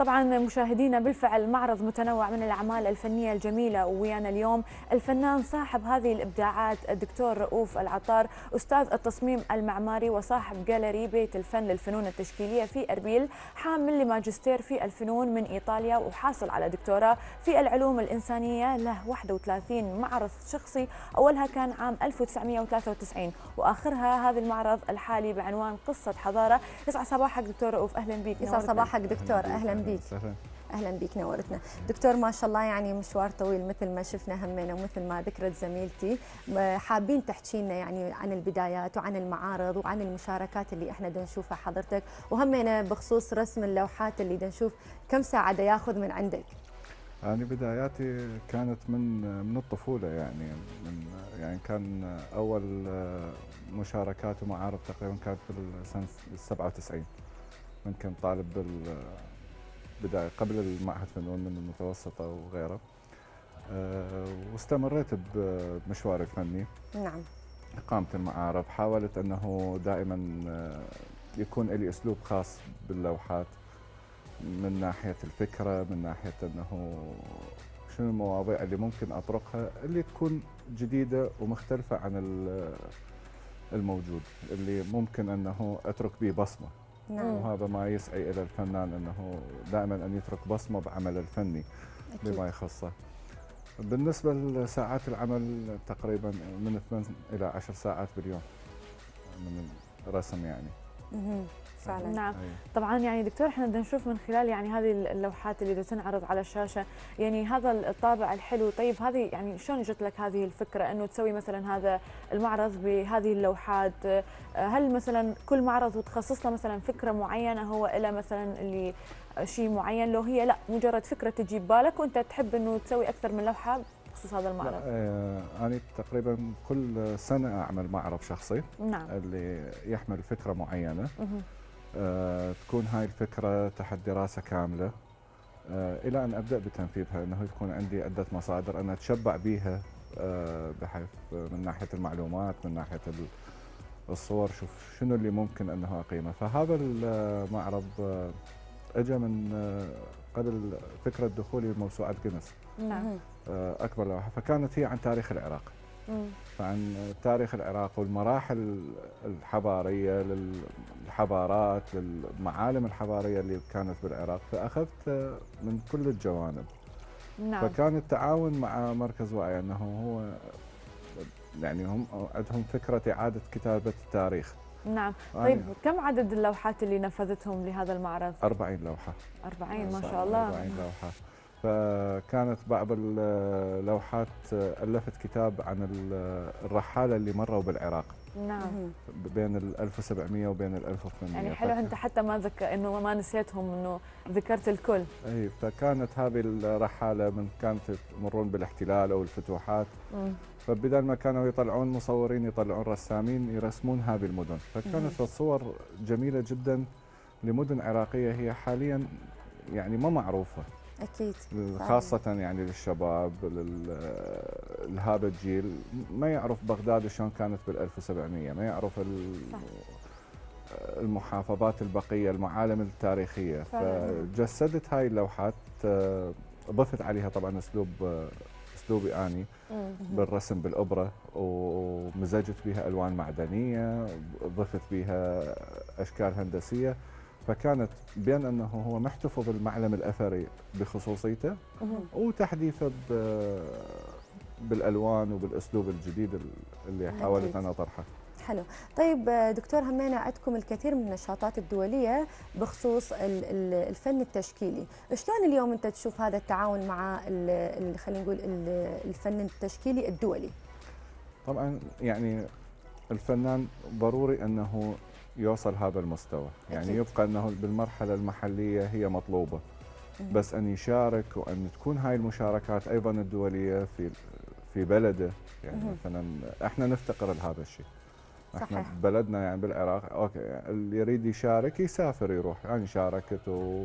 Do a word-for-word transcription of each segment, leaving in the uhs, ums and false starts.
طبعا مشاهدينا بالفعل معرض متنوع من الأعمال الفنية الجميلة، ويانا اليوم الفنان صاحب هذه الإبداعات الدكتور رؤوف العطار، أستاذ التصميم المعماري وصاحب جاليري بيت الفن للفنون التشكيلية في أربيل، حامل لماجستير في الفنون من إيطاليا وحاصل على دكتوراه في العلوم الإنسانية. له واحد وثلاثين معرض شخصي، أولها كان عام ألف وتسعمئة وثلاثة وتسعين وآخرها هذا المعرض الحالي بعنوان قصة حضارة. يسعد صباحك دكتور رؤوف، أهلا بك. يسعد صباحك دكتور، أهلا بك. اهلا بك، نورتنا دكتور. ما شاء الله يعني مشوار طويل مثل ما شفنا همنا، ومثل ما ذكرت زميلتي حابين تحكي لنا يعني عن البدايات وعن المعارض وعن المشاركات اللي احنا بنشوفها حضرتك، وهمنا بخصوص رسم اللوحات اللي بنشوف كم ساعه ياخذ من عندك. يعني بداياتي كانت من من الطفوله، يعني من يعني كان اول مشاركات ومعارض تقريبا كانت بالسنه سبعة وتسعين، من كنت طالب بال بداية قبل المعهد فنون من المتوسطة وغيره، أه واستمريت بمشواري الفني. نعم. قامت المعارض، حاولت أنه دائما يكون لي أسلوب خاص باللوحات، من ناحية الفكرة، من ناحية أنه شنو المواضيع اللي ممكن أطرقها اللي تكون جديدة ومختلفة عن الموجود، اللي ممكن أنه أترك به بصمة. نعم. وهذا ما يسعي إلى الفنان أنه دائما أن يترك بصمة بعمله الفني بما يخصه. بالنسبة لساعات العمل تقريبا من ثمانية إلى عشر ساعات باليوم من الرسم يعني. فعلا. نعم. أيه. طبعا يعني دكتور احنا بدنا نشوف من خلال يعني هذه اللوحات اللي بتنعرض على الشاشه يعني هذا الطابع الحلو. طيب هذه يعني شلون جت لك هذه الفكره انه تسوي مثلا هذا المعرض بهذه اللوحات؟ هل مثلا كل معرض وتخصص له مثلا فكره معينه هو إلى مثلا اللي شيء معين، لو هي لا مجرد فكره تجي ببالك وانت تحب انه تسوي اكثر من لوحه بخصوص هذا المعرض؟ آه انا تقريبا كل سنه اعمل معرض شخصي. نعم. اللي يحمل فكره معينه. مه. أه تكون هاي الفكرة تحت دراسة كاملة أه إلى أن أبدأ بتنفيذها، أنه يكون عندي عدة مصادر أنا أتشبع بيها أه بحيث من ناحية المعلومات، من ناحية الصور، شوف شنو اللي ممكن أنه أقيمه. فهذا المعرض أجا من قبل فكرة دخولي موسوعة جينيس. نعم. أه أكبر لوحة، فكانت هي عن تاريخ العراق، عن تاريخ العراق والمراحل الحضارية، للحضارات، للمعالم الحضارية اللي كانت بالعراق، فأخذت من كل الجوانب. نعم. فكان التعاون مع مركز وعي أنه هو يعني هم عندهم فكرة إعادة كتابة التاريخ. نعم. طيب كم عدد اللوحات اللي نفذتهم لهذا المعرض؟ أربعين لوحة. أربعين ما شاء الله. أربعين لوحة. فكانت بعض اللوحات ألفت كتاب عن الرحالة اللي مروا بالعراق. نعم. بين ال ألف وسبعمئة وبين ال ألف وثمانمئة. يعني حلو أنت حتى ما ذك... إنه ما نسيتهم، إنه ذكرت الكل. إي، فكانت هذه الرحالة من كانت يمرون بالاحتلال أو الفتوحات. مم. فبدل ما كانوا يطلعون مصورين يطلعون رسامين يرسمون هذه المدن، فكانت الصور جميلة جدا لمدن عراقية هي حاليا يعني ما معروفة. أكيد. خاصة يعني للشباب، لهذا الجيل ما يعرف بغداد شلون كانت بالألف وسبعمئة، ما يعرف المحافظات البقية، المعالم التاريخية. فجسدت هاي اللوحات، ضفت عليها طبعا أسلوب أسلوبي أني بالرسم بالأبرة، ومزجت بها ألوان معدنية، ضفت بها أشكال هندسية. فكانت بين انه هو محتفظ بالمعلم الاثري بخصوصيته وتحديثه بالالوان وبالاسلوب الجديد اللي حاولت انا طرحه. حلو. طيب دكتور همينا عندكم الكثير من النشاطات الدوليه بخصوص الفن التشكيلي، شلون اليوم انت تشوف هذا التعاون مع خلينا نقول الفن التشكيلي الدولي؟ طبعا يعني الفنان ضروري انه يوصل هذا المستوى، يعني أكيد. يبقى أنه بالمرحلة المحلية هي مطلوبة، بس أن يشارك وأن تكون هاي المشاركات أيضا الدولية في في بلده. يعني مثلا إحنا نفتقر لهذا الشيء، إحنا بلدنا يعني بالعراق أوكي اللي يريد يشارك يسافر يروح. أنا يعني شاركت و...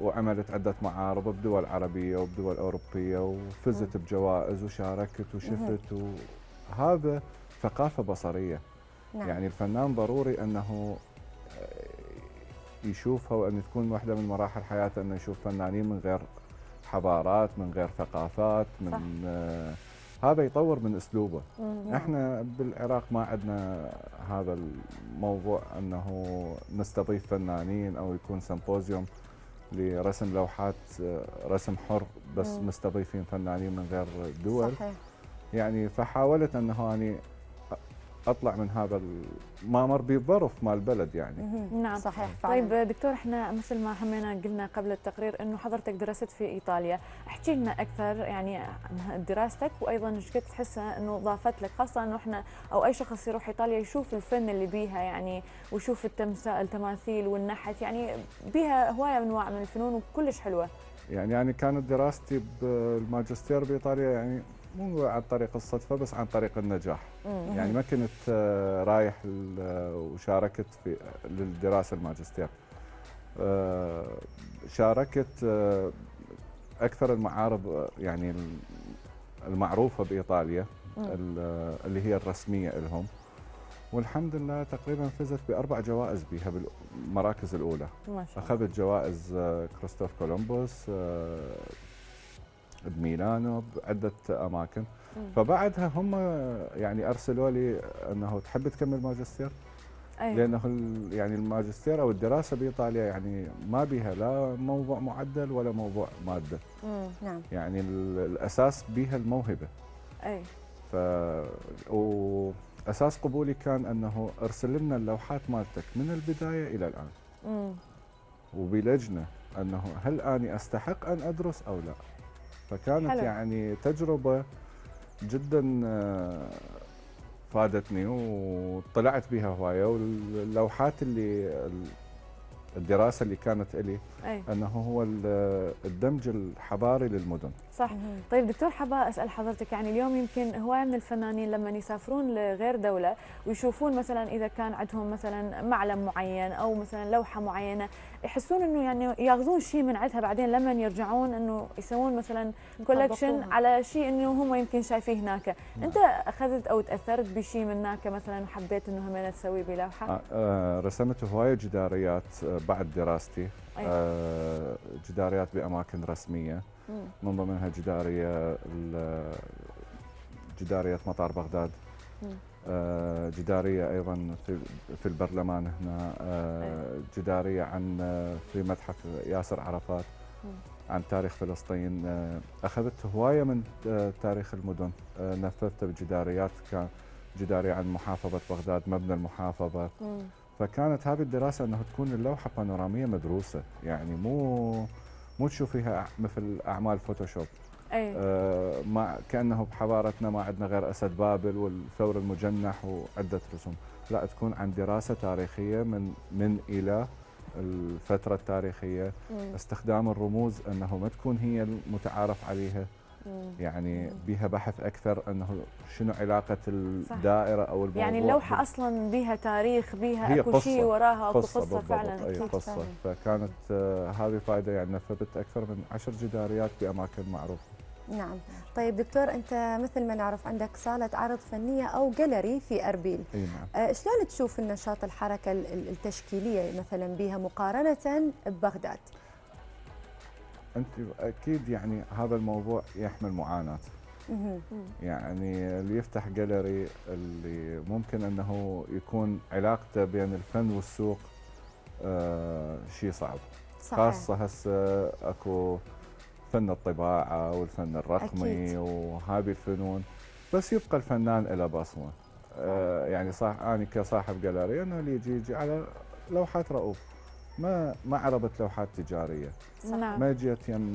وعملت عدة معارض بدول عربية وبدول أوروبية وفزت مم. بجوائز وشاركت وشفت مم. وهذا ثقافة بصرية. نعم. يعني الفنان ضروري أنه يشوفها، وأن تكون واحدة من مراحل حياته أنه يشوف فنانين من غير حضارات، من غير ثقافات، من آه هذا يطور من أسلوبه. مم. احنا بالعراق ما عندنا هذا الموضوع أنه نستضيف فنانين أو يكون سمبوزيوم لرسم لوحات رسم حر بس مم. مستضيفين فنانين من غير دول. صحيح. يعني فحاولت أنه أني اطلع من هذا ما مر به الظرف مال البلد يعني. نعم صحيح. طيب دكتور، احنا مثل ما همنا قلنا قبل التقرير انه حضرتك درست في ايطاليا، احكي لنا اكثر يعني عن دراستك، وايضا ايش كنت تحسها انه ضافت لك، خاصه انه احنا او اي شخص يروح ايطاليا يشوف الفن اللي بيها يعني، ويشوف التماثيل والنحت، يعني بيها هوايه انواع من الفنون وكلش حلوه. يعني يعني كانت دراستي بالماجستير بايطاليا يعني مو عن طريق الصدفه بس عن طريق النجاح. مم. يعني ما كنت رايح وشاركت في للدراسه الماجستير، شاركت اكثر المعارض يعني المعروفه بايطاليا اللي هي الرسميه لهم، والحمد لله تقريبا فزت باربع جوائز بها بالمراكز الاولى. ما شاء الله. اخذت جوائز كريستوف كولومبوس بميلانو بعدة أماكن. مم. فبعدها هم يعني أرسلوا لي أنه تحب تكمل ماجستير؟ أيه. لأنه يعني الماجستير أو الدراسة بإيطاليا يعني ما بها لا موضوع معدل ولا موضوع مادة. مم. نعم. يعني الأساس بها الموهبة. أي. ف وأساس قبولي كان أنه أرسل لنا اللوحات مالتك من البداية إلى الآن. مم. وبلجنة أنه هل أنا أستحق أن أدرس أو لا؟ فكانت حلو. يعني تجربة جدا فادتني وطلعت بها هواية، واللوحات اللي الدراسة اللي كانت لي أي. أنه هو الدمج الحضاري للمدن. صح. طيب دكتور، حابة أسأل حضرتك يعني اليوم يمكن هواية من الفنانين لما يسافرون لغير دولة ويشوفون مثلا إذا كان عندهم مثلا معلم معين أو مثلا لوحة معينة يحسون أنه يعني ياخذون شيء من عندها، بعدين لما يرجعون أنه يسوون مثلا كولكشن على شيء أنه هم يمكن شايفيه هناك. م. أنت أخذت أو تأثرت بشيء من هناك مثلا وحبيت أنه همينة تسوي بلوحة؟ رسمت هواية جداريات بعد دراستي. أيوة. آه جداريات بأماكن رسمية. مم. من ضمنها جدارية جدارية مطار بغداد. مم. آه جدارية أيضا في, في البرلمان هنا. آه أيوة. جدارية عن في متحف ياسر عرفات. مم. عن تاريخ فلسطين. آه أخذت هواية من تاريخ المدن. آه نفذتها بجداريات، كان جدارية عن محافظة بغداد، مبنى المحافظة. مم. فكانت هذه الدراسة أنه تكون اللوحة بانورامية مدروسة، يعني مو مو تشوفيها مثل أعمال فوتوشوب. أي. آه ما كأنه بحضارتنا ما عندنا غير أسد بابل والثور المجنح وعدة رسوم، لا تكون عن دراسة تاريخية من من إلى الفترة التاريخية. مم. استخدام الرموز أنه ما تكون هي المتعارف عليها. يعني بها بحث اكثر انه شنو علاقه الدائره او الموضوع، يعني اللوحه بال... اصلا بها تاريخ، بها اكو شيء وراها، اكو قصه, قصة فعلا. أي قصه. فكانت آه هذه فائده، يعني نفذت اكثر من عشر جداريات باماكن معروفه. نعم. طيب دكتور، انت مثل ما نعرف عندك صاله عرض فنيه او جاليري في اربيل. اي نعم. شلون تشوف النشاط الحركه التشكيليه مثلا بها مقارنه ببغداد؟ أنت أكيد يعني هذا الموضوع يحمل معاناة. يعني اللي يفتح جاليري اللي ممكن أنه يكون علاقته بين الفن والسوق آه شيء صعب. صحيح. خاصة هسه أكو فن الطباعة والفن الرقمي. أكيد. وهذه الفنون، بس يبقى الفنان إلى بصمة. آه يعني صح، أنا كصاحب جاليري أنه اللي يجي يجي على لوحات رؤوف، ما ما عرضت لوحات تجاريه. نعم. ما جت يم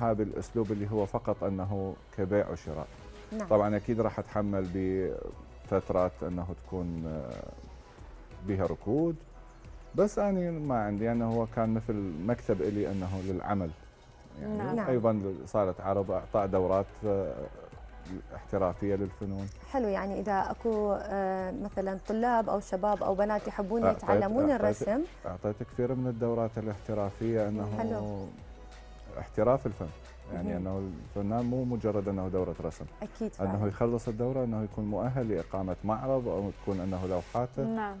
هذا الاسلوب اللي هو فقط انه كبيع وشراء. نعم. طبعا اكيد راح اتحمل بفترات انه تكون بها ركود، بس انا ما عندي، انه هو كان مثل مكتب الي انه للعمل يعني. نعم. ايضا صارت عرض، اعطاء دورات احترافيه للفنون. حلو. يعني اذا اكو مثلا طلاب او شباب او بنات يحبون يتعلمون الرسم، اعطيت كثير من الدورات الاحترافيه انه حلو. احتراف الفن يعني. مم. انه الفنان مو مجرد انه دوره رسم. اكيد. فعلا. انه يخلص الدوره انه يكون مؤهل لاقامه معرض او تكون انه لوحاته. نعم.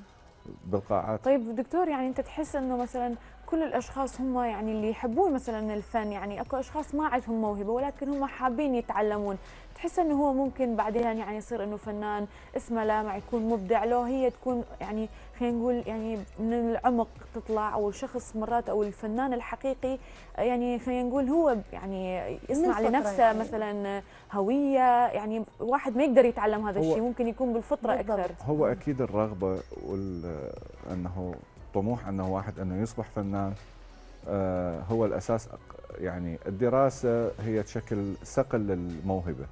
بالقاعات. طيب دكتور، يعني انت تحس انه مثلا كل الاشخاص هم يعني اللي يحبون مثلا الفن، يعني اكو اشخاص ما عندهم موهبه ولكن هم حابين يتعلمون، تحس انه هو ممكن بعدين يعني يصير انه فنان اسمه لامع، يكون مبدع، لو هي تكون يعني خلينا نقول يعني من العمق تطلع، او الشخص مرات او الفنان الحقيقي يعني خلينا نقول هو يعني يصنع لنفسه يعني مثلا هويه، يعني واحد ما يقدر يتعلم هذا الشيء، ممكن يكون بالفطره اكثر. هو اكيد الرغبه وانه طموح انه واحد انه يصبح فنان آه هو الاساس. يعني الدراسه هي تشكل ثقل للموهبه،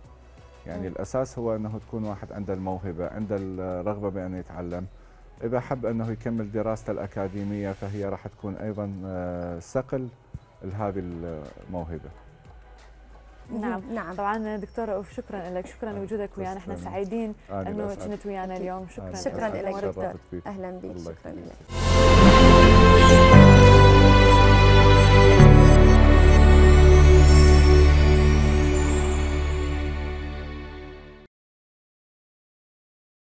يعني م. الاساس هو انه تكون واحد عنده الموهبه، عنده الرغبه بانه يتعلم. اذا حب انه يكمل دراسته الاكاديميه فهي راح تكون ايضا ثقل آه لهذه الموهبه. نعم نعم طبعا دكتور رؤوف، شكرا لك، شكرا لوجودك ويانا، احنا سعيدين انه كنت ويانا اليوم. شكرا شكرا لك دكتور، اهلا بك، شكرا لك.